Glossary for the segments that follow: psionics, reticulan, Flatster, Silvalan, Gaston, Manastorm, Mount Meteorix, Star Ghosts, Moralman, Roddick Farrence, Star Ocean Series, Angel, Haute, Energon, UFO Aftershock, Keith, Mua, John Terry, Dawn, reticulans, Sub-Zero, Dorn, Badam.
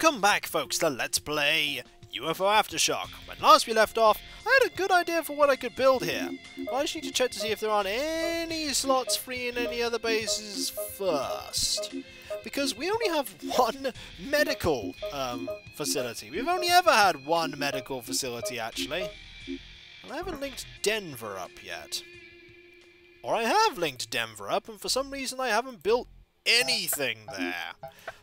Welcome back, folks, to Let's Play UFO Aftershock. When last we left off, I had a good idea for what I could build here, but I just need to check to see if there aren't any slots free in any other bases first. Because we only have one medical facility. We've only ever had one medical facility, actually. And I haven't linked Denver up yet. Or I have linked Denver up, and for some reason I haven't built anything there.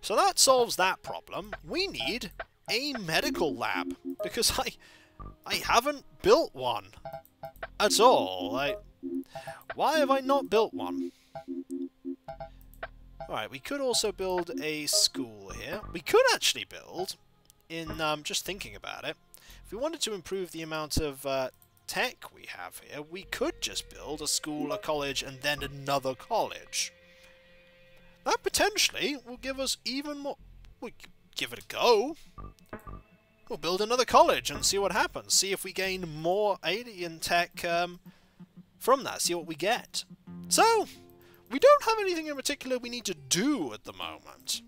So that solves that problem. We need a medical lab, because I haven't built one at all. Why have I not built one? Alright, we could also build a school here. We could actually build, in just thinking about it, if we wanted to improve the amount of tech we have here, we could just build a school, a college, and then another college. That potentially will give us even more... We'll give it a go. We'll build another college and see what happens. See if we gain more alien tech from that. See what we get. So, we don't have anything in particular we need to do at the moment.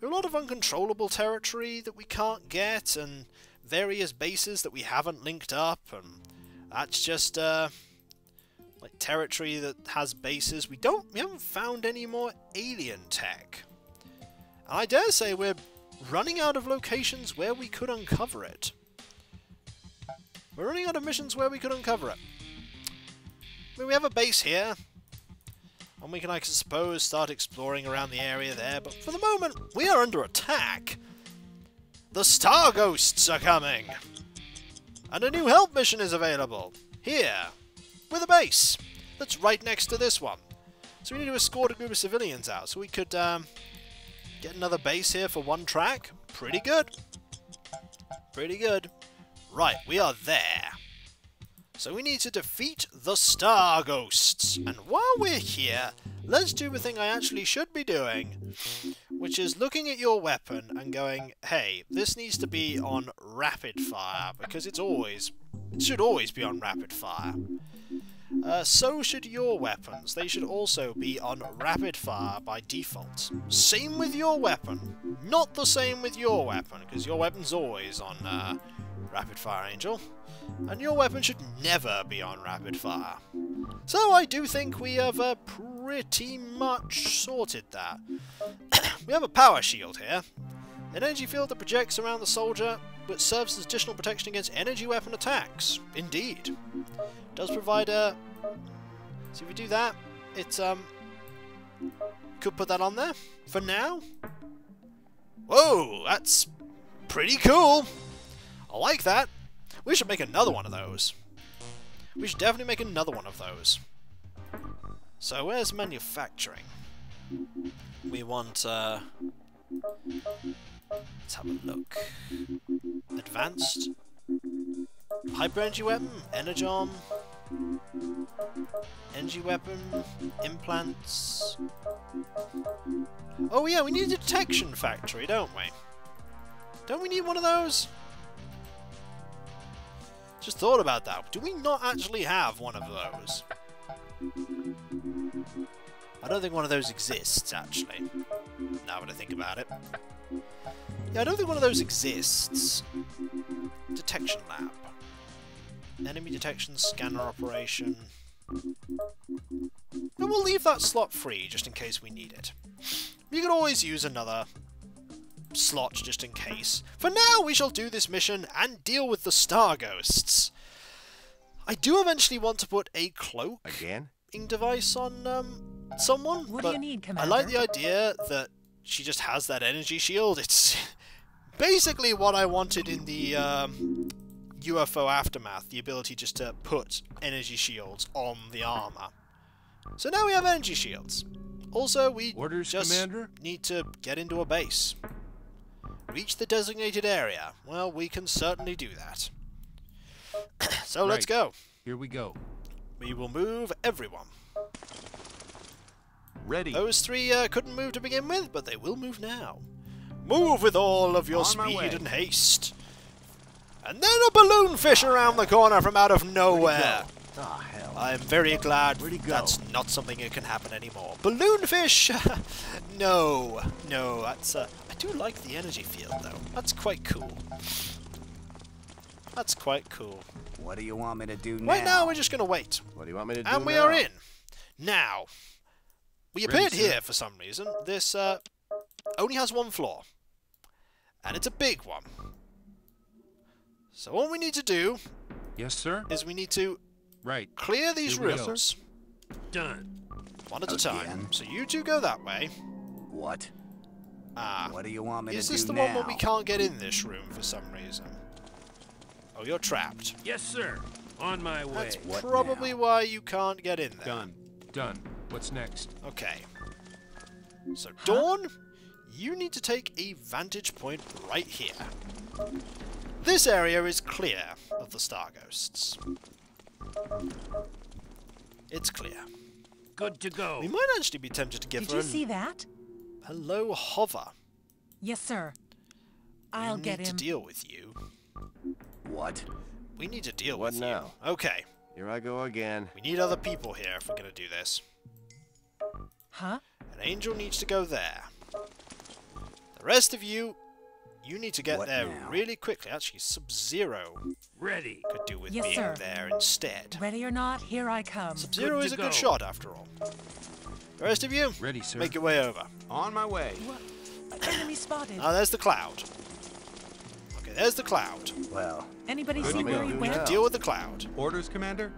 We have a lot of uncontrollable territory that we can't get, and various bases that we haven't linked up, and that's just... like territory that has bases. We haven't found any more alien tech. And I dare say we're running out of locations where we could uncover it. We're running out of missions where we could uncover it. I mean, we have a base here, and we can, I suppose, start exploring around the area there, but for the moment, we are under attack! The Star Ghosts are coming! And a new help mission is available! Here! With a base that's right next to this one. So we need to escort a group of civilians out. So we could get another base here for one track. Pretty good. Pretty good. Right, we are there. So we need to defeat the Star Ghosts. And while we're here, let's do the thing I actually should be doing, which is looking at your weapon and going, hey, this needs to be on rapid fire, because it should always be on rapid fire. So should your weapons. They should also be on rapid fire by default. Same with your weapon. Not the same with your weapon, because your weapon's always on rapid fire, Angel. And your weapon should never be on rapid fire. So I do think we have pretty much sorted that. We have a power shield here. An energy field that projects around the soldier, but serves as additional protection against energy weapon attacks. Indeed. Does provide a... So if we do that, it could put that on there for now. Whoa, that's pretty cool! I like that. We should make another one of those. We should definitely make another one of those. So where's manufacturing? We want... let's have a look. Advanced. Hyper energy weapon. Energon. Energy weapon. Implants. Oh yeah, we need a detection factory, don't we? Don't we need one of those? Just thought about that. Do we not actually have one of those? I don't think one of those exists, actually. Now that I think about it. Yeah, I don't think one of those exists. Detection lab. Enemy detection scanner operation. And we'll leave that slot free, just in case we need it. You can always use another slot, just in case. For now, we shall do this mission and deal with the Star Ghosts. I do eventually want to put a cloak device on someone, what but do you need, I like the idea that she just has that energy shield. It's basically what I wanted in the UFO Aftermath, the ability just to put energy shields on the armor. So now we have energy shields. Also, we need to get into a base. Reach the designated area. Well, we can certainly do that. So right. Let's go. Here we go. We will move everyone. Ready. Those three couldn't move to begin with, but they will move now. Move with all of your speed and haste. And then a balloon fish around the corner from out of nowhere. Oh, hell. I'm very glad that's not something that can happen anymore. Balloon fish? No. No, that's... I do like the energy field, though. That's quite cool. That's quite cool. What do you want me to do now? Right now, we're just going to wait. What do you want me to do now? And we are in. Now, we appeared here for some reason. This only has one floor. And it's a big one. So all we need to do... Yes, sir? ...is we need to... Right. Clear these rooms. Done. One at a time. So you two go that way. What? What do you want me to do now? Is this the one where we can't get in this room for some reason? Oh, you're trapped. Yes, sir. On my way. That's probably why you can't get in there. Done. Done. What's next? Okay. So, Dawn, you need to take a vantage point right here. This area is clear of the Star Ghosts. It's clear. Good to go. We might actually be tempted to give her... Did you see that? Hello, Hover. Yes, sir. I'll get him. We need to deal with you. What? We need to deal with you. What now? Okay. Here I go again. We need other people here if we're going to do this. Huh? An angel needs to go there. The rest of you... You need to get really quickly. Actually, Sub-Zero could do with being there instead. Ready or not, here I come. Sub-Zero is a good shot, after all. The rest of you, ready, sir. Make your way over. On my way. Enemy spotted. Oh, there's the cloud. Okay, there's the cloud. Well, anybody see where we went? Deal with the cloud. Orders, Commander?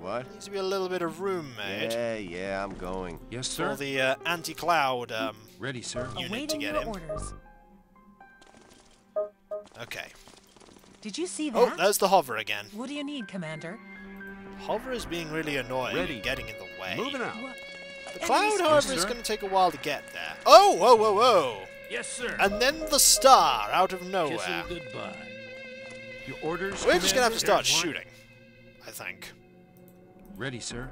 What? There needs to be a little bit of room made. Yeah, yeah, I'm going. Yes, sir. For the anti-cloud ready, sir. Unit to get in. Orders. Okay. Did you see that? Oh, there's the Hover again. What do you need, Commander? Hover is being really annoying and getting in the way. Moving out. The cloud, however, is going to take a while to get there. Oh, whoa, whoa, whoa! Yes, sir. And then the star out of nowhere. Kissing goodbye. Your orders. We're just going to have to start shooting, I think. Ready, sir.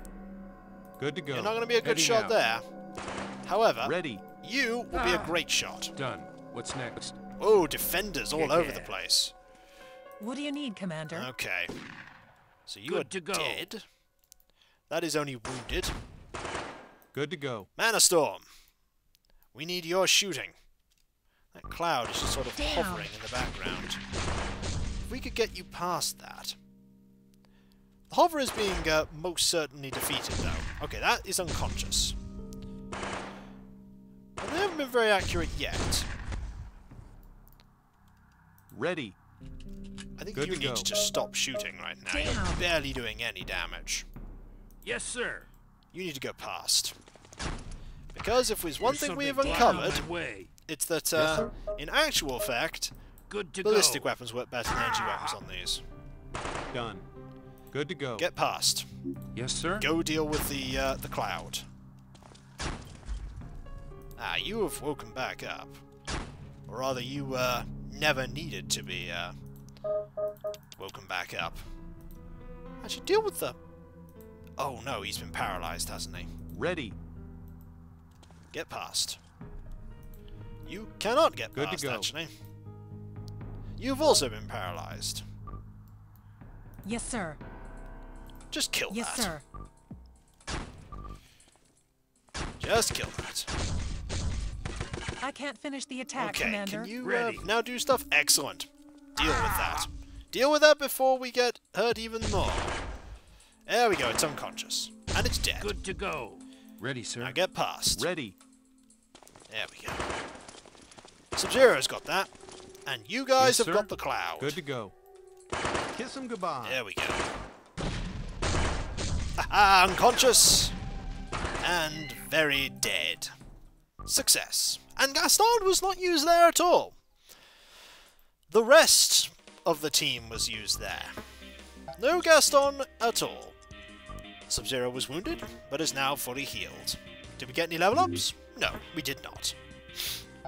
Good to go. You're not going to be a good shot there. However, you will be a great shot. Done. What's next? Oh, defenders all over the place. What do you need, Commander? Okay. So you are dead. That is only wounded. Good to go. Manastorm, we need your shooting. That cloud is just sort of hovering in the background. If we could get you past that. The Hover is being most certainly defeated, though. Okay, that is unconscious. But they haven't been very accurate yet. Ready. I think you need to just stop shooting right now. You're barely doing any damage. Yes, sir. You need to go past. Because if there's one thing we have uncovered, it's that, in actual fact, ballistic weapons work better than energy weapons on these. Done. Good to go. Get past. Yes, sir. Go deal with the cloud. Ah, you have woken back up. Or rather, you, never needed to be woken back up. Actually, deal with the... Oh no, he's been paralyzed, hasn't he? Ready. Get past. You cannot get past, actually. You've also been paralyzed. Yes, sir. Just kill that. Yes, sir. Just kill that. I can't finish the attack, Commander. Can you now do stuff? Excellent. Deal with that. Deal with that before we get hurt even more. There we go. It's unconscious. And it's dead. Good to go. Ready, sir. Now get past. Ready. There we go. Sub-Zero's got that. And you guys have got the cloud. Good to go. Kiss him goodbye. There we go. Aha! Unconscious. And very dead. Success. And Gaston was not used there at all. The rest of the team was used there. No Gaston at all. Sub-Zero was wounded, but is now fully healed. Did we get any level ups? No, we did not.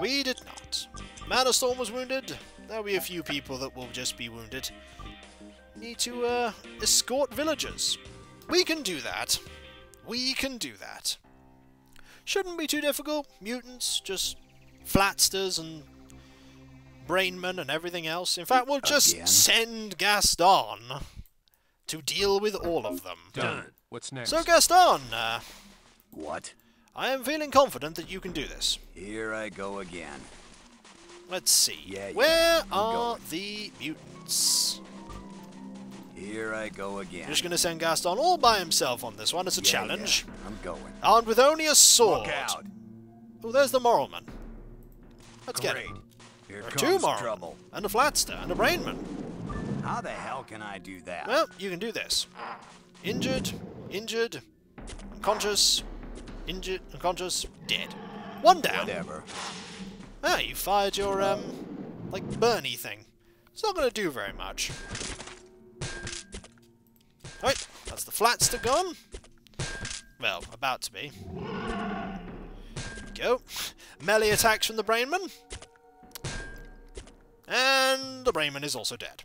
We did not. Manastorm was wounded. There'll be a few people that will just be wounded. Need to escort villagers. We can do that. We can do that. Shouldn't be too difficult. Mutants, just flatsters and brainmen and everything else. In fact, we'll just send Gaston to deal with all of them. Done. What's next? So Gaston, I am feeling confident that you can do this. Here I go again. Let's see. Yeah, where are the mutants? Here I go again. Just going to send Gaston all by himself on this one. It's a challenge. Yeah, I'm going. Armed with only a sword. Look out. Oh, there's the Moralman. Let's get him. Here comes two Moralmen, trouble. And a Flatster, and a Brainman. How the hell can I do that? Well, you can do this. Injured, injured, unconscious, injured, unconscious, dead. One down. Whatever. Ah, you fired your, like, Bernie thing. It's not going to do very much. Alright, that's the Flatster gone. Well, about to be. There we go. Melee attacks from the Brainman. And the Brainman is also dead.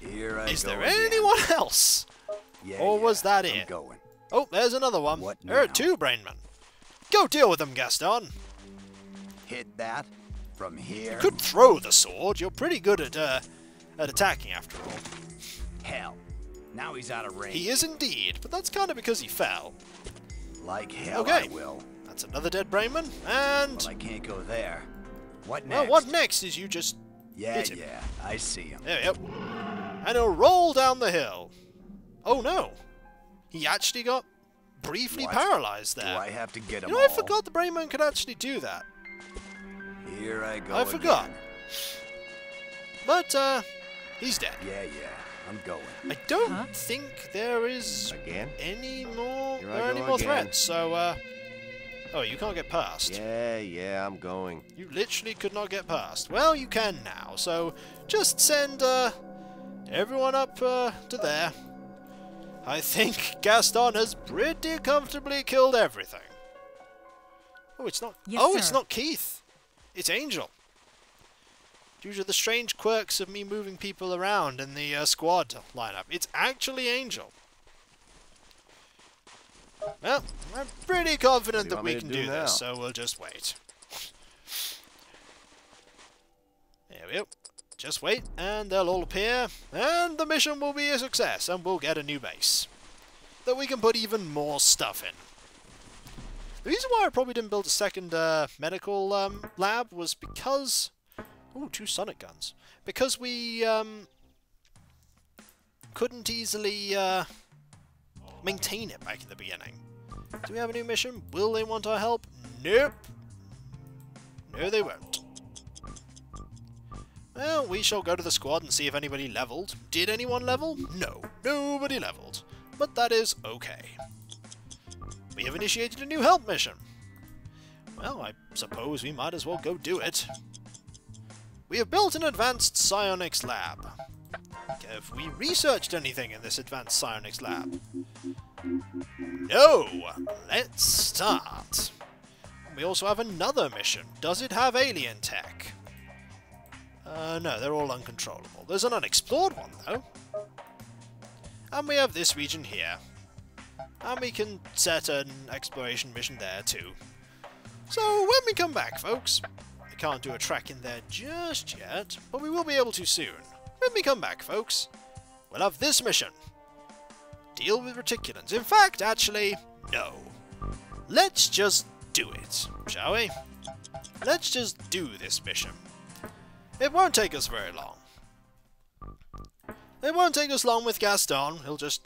Here I is go there again. Anyone else? Yeah, or was that it? Going. Oh, there's another one. There are two Brainmen. Go deal with them, Gaston. Hit that from here. You could throw the sword. You're pretty good at attacking, after all. Hell. Now he's out of range. He is indeed, but that's kind of because he fell. Like hell I will. That's another dead Brainman, and... Well, I can't go there. What next? Well, what next is you just hit him. Yeah, I see him. There we go. And he'll roll down the hill. Oh, no. He actually got briefly paralyzed there. Do I have to get him all? I forgot the Brainman could actually do that. Here I go forgot. But, he's dead. Yeah, I'm going. I don't think there is any more, threats, so, oh, you can't get past. Yeah, I'm going. You literally could not get past. Well, you can now, so just send, everyone up, to there. I think Gaston has pretty comfortably killed everything. Oh, it's not... Yes, oh, it's not Keith. It's Angel. Due to the strange quirks of me moving people around in the squad lineup, it's actually Angel. Well, I'm pretty confident that we can do this, so we'll just wait. There we go. Just wait, and they'll all appear, and the mission will be a success, and we'll get a new base that we can put even more stuff in. The reason why I probably didn't build a second medical lab was because... Ooh, two sonic guns. Because we couldn't easily maintain it back at the beginning. Do we have a new mission? Will they want our help? Nope. No, they won't. Well, we shall go to the squad and see if anybody leveled. Did anyone level? No, nobody leveled. But that is okay. We have initiated a new help mission. Well, I suppose we might as well go do it. We have built an advanced psionics lab. Have we researched anything in this advanced psionics lab? No! Let's start! We also have another mission. Does it have alien tech? No, they're all uncontrollable. There's an unexplored one, though. And we have this region here. And we can set an exploration mission there, too. So, when we come back, folks... We can't do a track in there just yet, but we will be able to soon. When we come back, folks, we'll have this mission. Deal with reticulans. In fact, actually, no. Let's just do it, shall we? Let's just do this mission. It won't take us very long. It won't take us long with Gaston. He'll just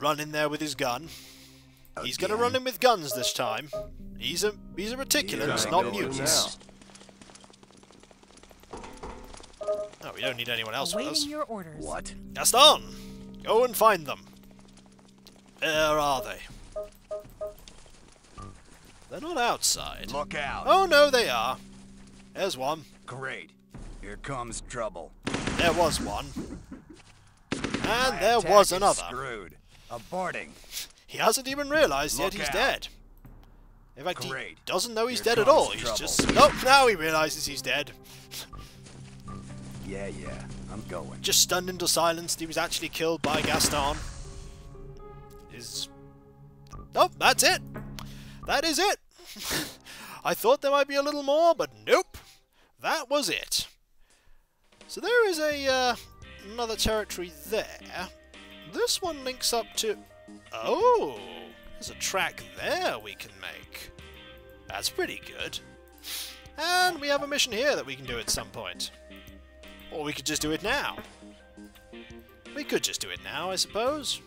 run in there with his gun. Again. He's going to run in with guns this time. He's a reticulant, not mutants. Oh, we don't need anyone else with us. Your orders. What? Gaston! Go and find them. Where are they? They're not outside. Look out! Oh no, they are. There's one. Great. Here comes trouble. There was one. And there was another. Screwed. Aborting. He hasn't even realized yet he's dead. In fact, he doesn't know he's dead at all. He's just... Nope, now he realizes he's dead. I'm going. Just stunned into silence. He was actually killed by Gaston. Nope, that's it. That is it. I thought there might be a little more, but nope. That was it. So there is a another territory there. This one links up to... Oh! There's a track there we can make. That's pretty good. And we have a mission here that we can do at some point. Or we could just do it now. We could just do it now, I suppose.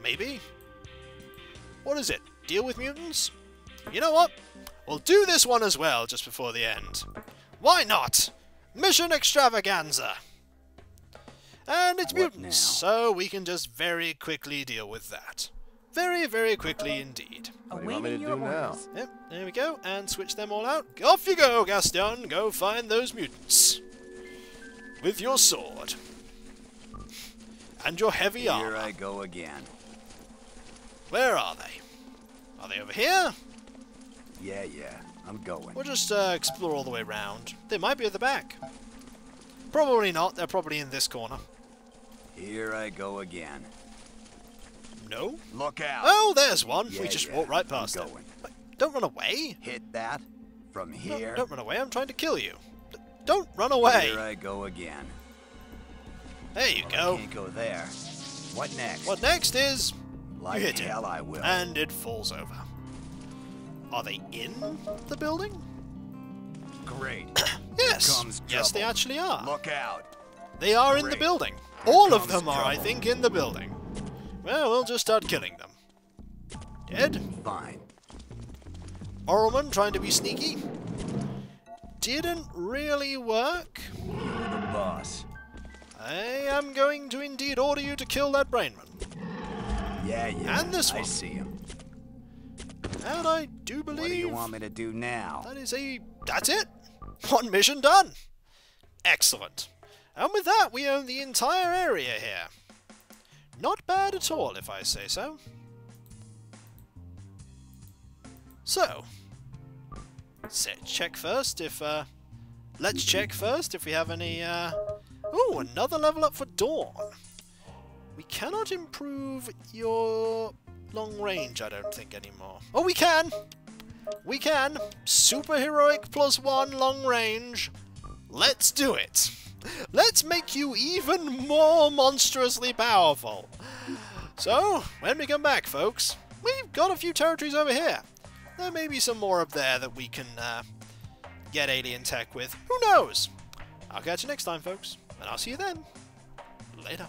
Maybe. What is it? Deal with mutants? You know what? We'll do this one as well, just before the end. Why not? Mission Extravaganza! And it's mutants, so we can just very quickly deal with that. Very, very quickly indeed. What do you want me to do now? Yep, there we go, and switch them all out. Off you go, Gaston! Go find those mutants. With your sword. And your heavy armor. Here I go again. Where are they? Are they over here? Yeah, yeah. I'm going. We'll just explore all the way round. They might be at the back. Probably not. They're probably in this corner. Here I go again. No? Look out! Oh, there's one! Yeah, we just walked right past it. Don't run away! Hit that from here. No, don't run away. I'm trying to kill you. Don't run away! Here I go again. There you go. I can't go there. What next? What next is... Like you hit hell it. I will. And it falls over. Are they in the building? Great. Yes! Yes, they actually are. Look out! They are in the building. All of them are, I think, in the building. Well, we'll just start killing them. Dead? Fine. Oralman trying to be sneaky. Didn't really work. You're the boss. I am going to indeed order you to kill that brainman. Yeah, yeah. And this one. I see him. And I do believe... What do you want me to do now? That is a... That's it! One mission done! Excellent. And with that, we own the entire area here. Not bad at all, if I say so. So... Let's check first if we have any, Ooh, another level up for Dawn. We cannot improve your... long range, I don't think, anymore. Oh, we can! We can! Superheroic +1 long range. Let's do it! Let's make you even more monstrously powerful! So, when we come back, folks, we've got a few territories over here. There may be some more up there that we can get alien tech with. Who knows? I'll catch you next time, folks, and I'll see you then. Later.